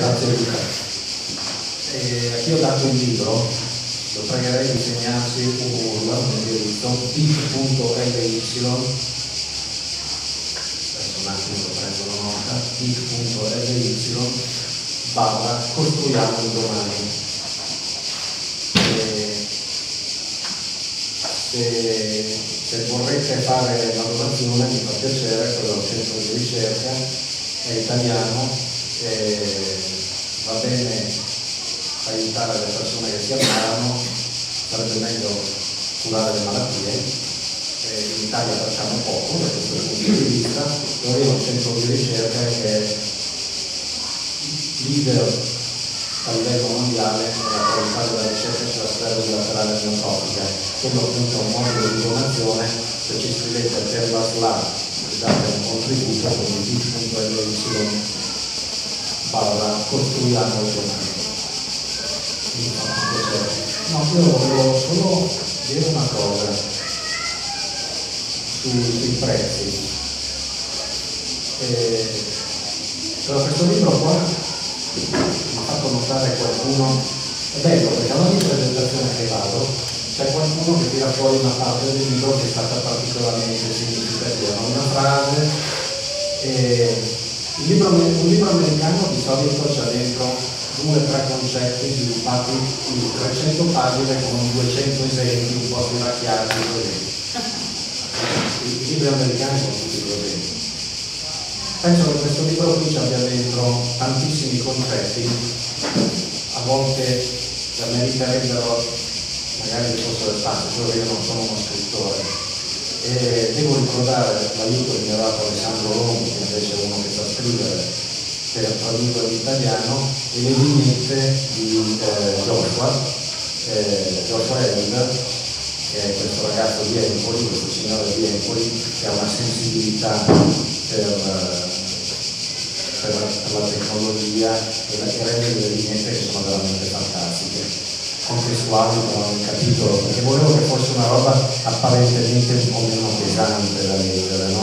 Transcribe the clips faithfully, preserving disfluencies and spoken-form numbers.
Grazie Luca. Eh, a chi ho dato un libro, lo pregherei di segnarsi un U R L, un indirizzo, tic punto L Y, adesso un attimo prendo la nota, tic punto L Y, barra costruiamo il domani. Eh, se, se vorrete fare la donazione mi fa piacere, quello è un centro di ricerca, è italiano. Eh, va bene aiutare le persone che si ammalano, sarebbe meglio curare le malattie, eh, in Italia facciamo poco da questo punto di vista. Noi abbiamo un centro di ricerca che è leader a livello mondiale nella qualità della ricerca sulla strada bilaterale neotropica, quello appunto è un modulo di donazione. Se ci scrivete per la S L A date un contributo con il bit punto L Y barra costruiamo il domani. No, io volevo solo dire una cosa sui prezzi. Eh, però questo libro qua mi ha fatto notare qualcuno, è bello perché ad ogni presentazione che vado c'è qualcuno che tira fuori una parte del libro che è stata particolarmente significativa, una frase. Eh, Un libro, un libro americano di solito c'ha dentro due o tre concetti sviluppati in trecento pagine con duecento esempi un po' stiracchiati così. I libri americani sono tutti così. Penso che questo libro qui ci abbia dentro tantissimi concetti, a volte da meriterebbero magari il corso del tanto, solo che io non sono uno scrittore. E devo ricordare l'aiuto che mi ha dato Alessandro Longo, che invece è uno che sa scrivere, per tradurre l'italiano, e le vignette di eh, Joshua, eh, Joshua Elmer, che è questo ragazzo di Empoli, questo signore di Empoli, che ha una sensibilità per, per, per la tecnologia e la rende delle vignette che sono veramente fantastiche. Contestuali con un capitolo, perché volevo che fosse una roba apparentemente un po' meno pesante da leggere, no?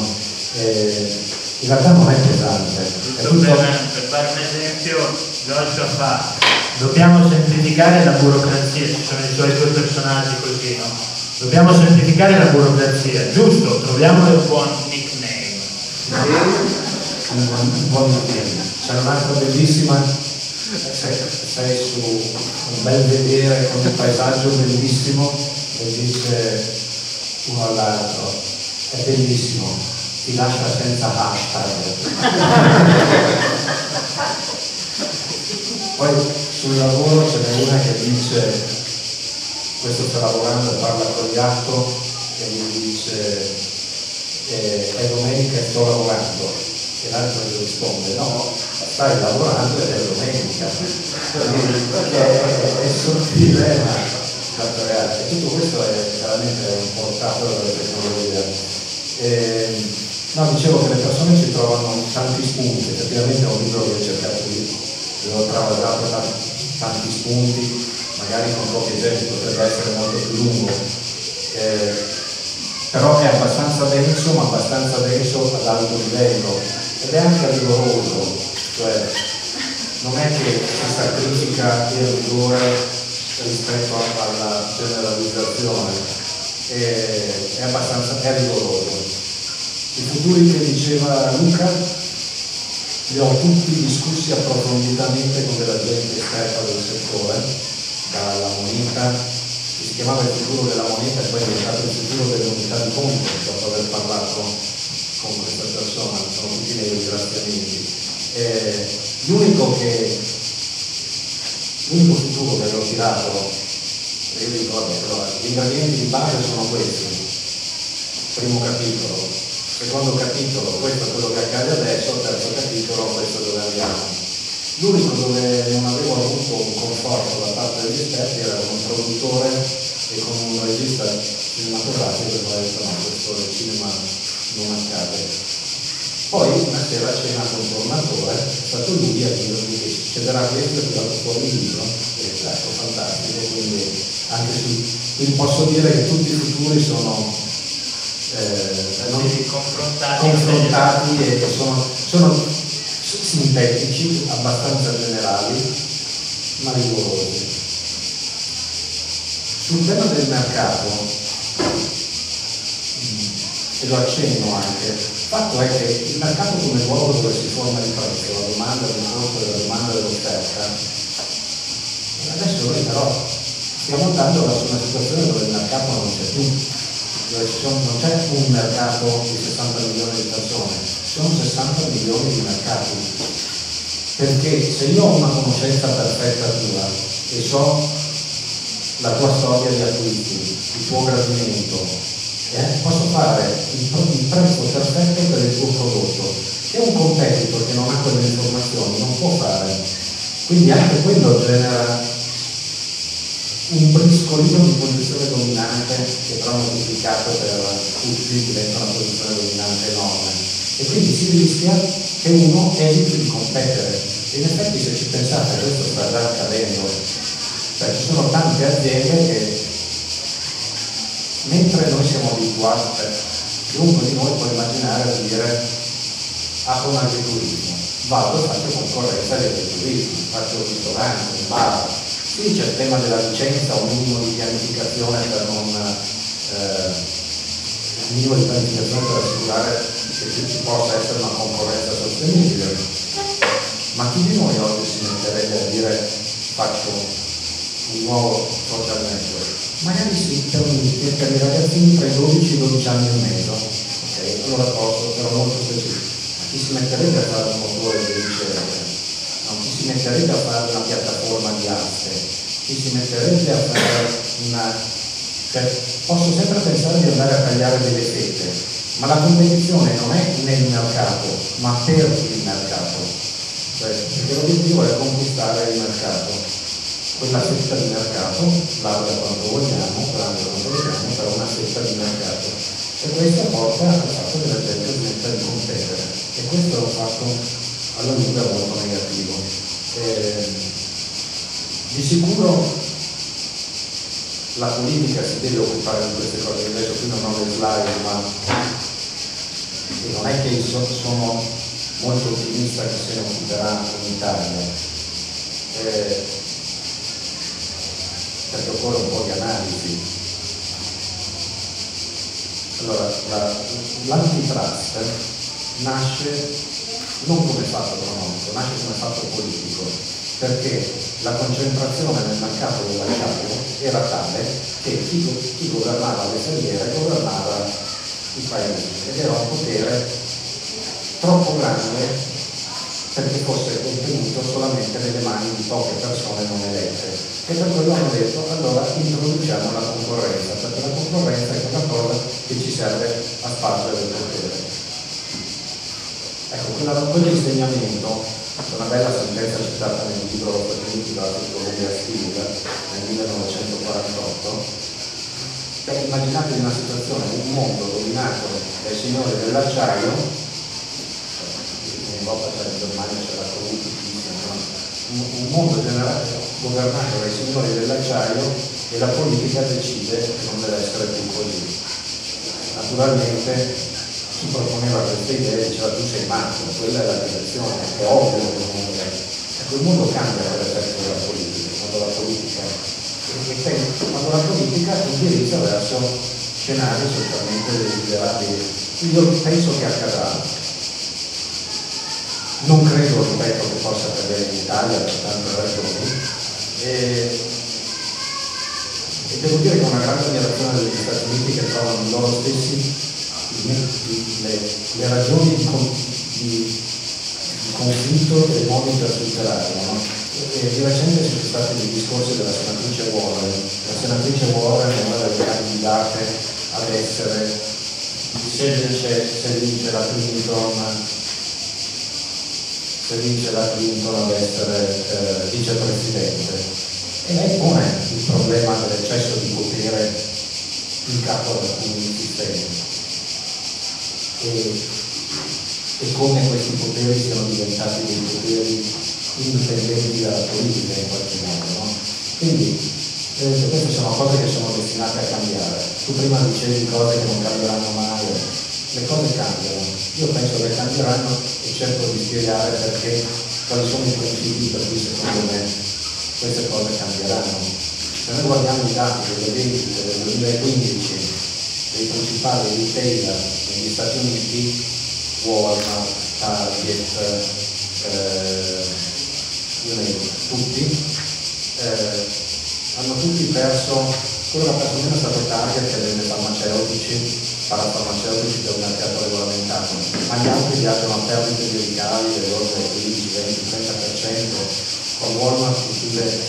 Eh, in realtà non è pesante. È tutto... Per fare un esempio, Giorgio fa: dobbiamo semplificare la burocrazia, ci sono i suoi due personaggi così, no? Dobbiamo semplificare la burocrazia, giusto, troviamo il buon nickname. Un buon nickname. C'è un'altra bellissima. Sei, sei su un bel vedere con un paesaggio bellissimo e dice uno all'altro è bellissimo, ti lascia senza hashtag. Poi sul lavoro ce n'è una che dice, questo sta lavorando, parla con il gatto e gli dice eh, è domenica e sto lavorando, e l'altro gli risponde no, stai lavorando ed è domenica, perché è sottile, ma tanto reale. Tutto questo è veramente un portato della tecnologia. E, no, dicevo che le persone ci trovano tanti spunti, effettivamente è un libro che ho cercato di, l'ho travasato da tanti spunti, magari con pochi esempi potrebbe essere molto più lungo, eh, però è abbastanza denso, ma abbastanza denso ad alto livello, ed è anche rigoroso. Cioè, non è che si sacrifica il rigore rispetto alla generalizzazione, e, è abbastanza è rigoroso. I futuri che diceva Luca li ho tutti discussi approfonditamente con della gente esperta del settore, dalla moneta, che si chiamava il futuro della moneta e poi è diventato il futuro delle unità di conto, dopo aver parlato con questa persona, sono tutti dei ringraziamenti. Eh, l'unico che l'unico futuro che ho tirato, io ricordo però gli ingredienti di base sono questi. Primo capitolo, secondo capitolo, questo è quello che accade adesso, terzo capitolo, questo dove andiamo. L'unico dove non avevo avuto un conforto da parte degli esperti era un produttore e con un regista cinematografico che mi ha detto no, questo del cinema non accade. Poi una sera cena con un formatore, è stato lui a dirmi che succederà questo, è stato fuori il libro, è stato fantastico, quindi anche su, quindi posso dire che tutti i futuri sono eh, non, confrontati, confrontati e sono, sono, sintetici, abbastanza generali, ma rigorosi. Sul tema del mercato, e lo accenno anche, il fatto è che il mercato come luogo dove si forma il prezzo, la domanda, il costo della domanda e dell'offerta, adesso noi però stiamo andando verso una situazione dove il mercato non c'è più, dove ci sono, non c'è un mercato di sessanta milioni di persone, ci sono sessanta milioni di mercati, perché se io ho una conoscenza perfetta tua e so la tua storia di acquisti, il tuo gradimento, eh, posso fare il, il prezzo perfetto per il tuo prodotto, che un competitor che non ha quelle informazioni non può fare. Quindi anche quello genera un briscolino di posizione dominante che però moltiplicato per tutti diventa una posizione dominante enorme, e quindi si rischia che uno eviti di competere. In effetti, se ci pensate, questo sta già accadendo, cioè ci sono tante aziende che, mentre noi siamo abituati, chiunque di noi può immaginare di dire apro un agriturismo, vado e faccio concorrenza di agriturismo, faccio un ristorante, un bar. Sì, c'è il tema della licenza, un minimo di pianificazione per non eh, un minimo di pianificazione per assicurare che ci possa essere una concorrenza sostenibile, ma chi di noi oggi si metterebbe a dire faccio un nuovo social network? Magari si interviene per i ragazzini tra i dodici e dodici anni e mezzo, ok, allora posso, però molto specifico. Chi si metterebbe a fare un motore di ricerca? Chi si metterebbe a fare una piattaforma di aste? Chi si metterebbe a fare una... Cioè, posso sempre pensare di andare a tagliare delle fette, ma la competizione non è nel mercato, ma per il mercato. Cioè, perché l'obiettivo è conquistare il mercato. Quella fetta di mercato, larga quanto vogliamo, grande quanto vogliamo, però una fetta di mercato. E questo porta al fatto che la gente smetta di competere. E questo è un fatto alla lunga molto negativo. Eh, di sicuro la politica si deve occupare di queste cose, adesso qui non ho le slide, ma e non è che sono molto ottimista che se ne occuperà in Italia, eh, perché occorre un po' di analisi. Allora, la, l'antitrust nasce non come fatto economico, nasce come fatto politico, perché la concentrazione nel mercato del lasciato era tale che chi, chi governava le filiere governava il paese, ed era un potere troppo grande perché fosse contenuto solamente nelle mani di poche persone non elette, e per quello hanno detto allora introduciamo la concorrenza, perché la concorrenza è una cosa che ci serve a spargere il potere. Ecco, quell'insegnamento, una bella sentenza citata nel libro della psicologia storica nel millenovecentoquarantotto, beh, immaginate una situazione, un mondo dominato dai signori dell'acciaio, in Europa c'è in Germania, c'è la corruzione, un mondo generale governato dai signori dell'acciaio, e la politica decide che non deve essere più così. Naturalmente chi proponeva queste idee diceva tu sei matto, quella è la direzione, è ovvio che il mondo è. Ecco, il mondo cambia per effetto della politica, quando la politica, quando la politica indirizza verso scenari assolutamente desiderabili. Io penso che accadrà. Non credo, ripeto, che possa accadere in Italia per tante ragioni. E, e devo dire che è una grande ammirazione degli Stati Uniti, che trovano loro stessi Le, le, le ragioni di, di, di conflitto e modi per superarlo, no? E di recente sono stati dei discorsi della senatrice Warren. La senatrice Warren è una delle candidate ad essere, se vince, se vince la Clinton, se vince la Clinton ad essere eh, vicepresidente. E lei pone il problema dell'eccesso di potere in capo ad alcuni sistemi. E, e come questi poteri siano diventati dei poteri indipendenti dalla politica in qualche modo, no? Quindi eh, queste sono cose che sono destinate a cambiare. Tu prima dicevi cose che non cambieranno mai, le cose cambiano, io penso che cambieranno e cerco di spiegare perché, quali sono i motivi per cui secondo me queste cose cambieranno. Se noi guardiamo i dati delle vendite del duemilaquindici dei principali retailer negli Stati Uniti, Walmart, Target, eh, io ne dico, tutti, eh, hanno tutti perso. Quello che ha perso meno è stato Target, che vende farmaceutici, parafarmaceutici da un mercato regolamentato, ma gli altri viaggiano a perdite di ricavi del loro quindici, venti, trenta per cento, con Walmart che chiude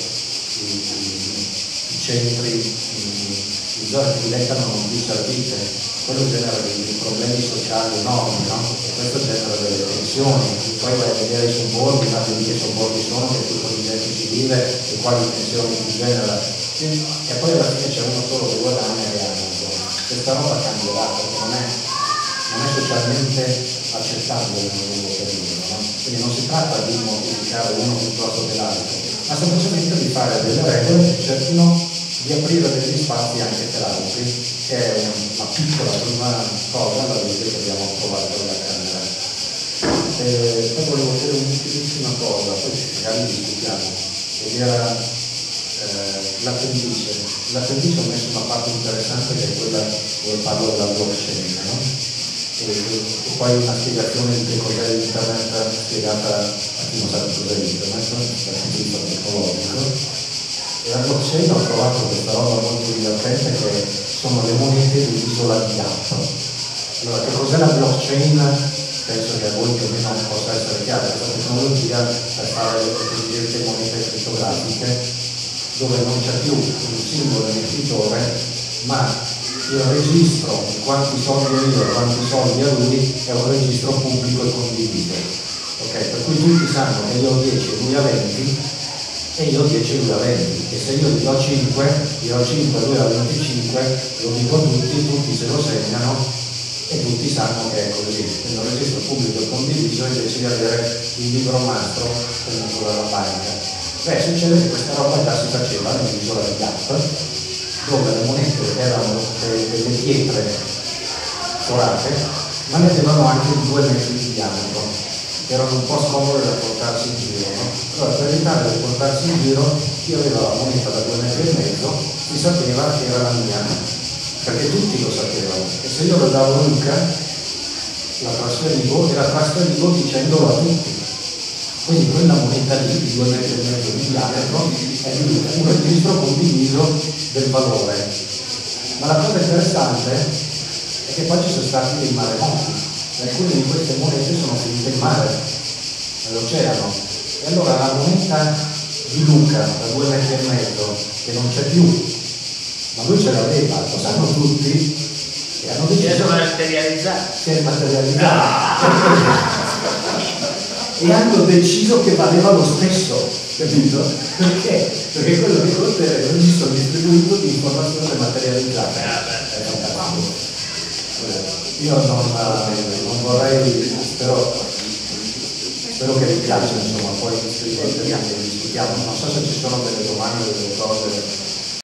i, i, i centri, i, i zone che diventano non più servite. Quello genera dei problemi sociali enormi, no? E questo genera delle tensioni. Poi vai a vedere i sobborghi, ma vedi che sobborghi sono, che tipo di gente ci vive e quali tensioni si genera. E poi alla fine c'è uno solo che guadagna e Amazon. Questa roba cambierà perché non è, non è socialmente accettabile nel lungo periodo, no? Quindi non si tratta di modificare uno piuttosto che l'altro, ma semplicemente di fare delle regole che cerchino di aprire degli spazi anche per altri, che è una piccola prima cosa alla legge che abbiamo approvato alla Camera. E poi volevo dire un'ultima cosa, poi magari discutiamo, ed era Eh, l'appendice. L'appendice ho messo una parte interessante che è quella dove parlo della blockchain, no? E, e poi una spiegazione di che cos'è l'internet spiegata a chi non sa che cos'è l'internet, dal punto di vista tecnologico. E la blockchain ho trovato questa roba molto divertente che sono le monete dell'isola di Apple. Allora, che cos'è la blockchain? Penso che a voi più o meno possa essere chiaro, questa tecnologia per fare le cosiddette monete criptografiche, dove non c'è più un singolo emettitore, ma il registro di quanti soldi a io e quanti soldi a lui è un registro pubblico e condiviso. Okay? Per cui tutti sanno che io ho dieci e lui ha venti, e io ho dieci e lui ha venti. E se io gli do cinque, gli do cinque e lui ha venticinque, lo dico a tutti, tutti se lo segnano e tutti sanno che è così. Quindi un registro pubblico e condiviso invece di avere il libro mastro tenuto dalla banca. Beh, succede che questa roba già si faceva nell'isola di Gap, dove le monete erano delle pietre forate, ma ne avevano anche due metri di diametro, che erano un po' scomode da portarsi in giro, no? Allora, per evitare di portarsi in giro, chi aveva la moneta da due metri e mezzo, si sapeva che era la mia, perché tutti lo sapevano. E se io lo davo a Luca, la trasferivo e la trasferivo dicendolo a tutti. Quindi quella moneta lì di due metri e mezzo di diametro è un registro condiviso del valore. Ma la cosa interessante è che poi ci sono stati dei maremoti, alcune di queste monete sono finite in mare, nell'oceano. E allora la moneta di Luca da due metri e mezzo, che non c'è più, ma lui ce l'aveva, lo sanno tutti, e hanno deciso che si è materializzata. E hanno deciso che valeva lo stesso, capito? Perché? Perché quello che conta era il registro distribuito di informazione materializzata. Io non, non vorrei, però spero che vi piaccia, insomma, poi discutiamo, non so se ci sono delle domande, delle cose.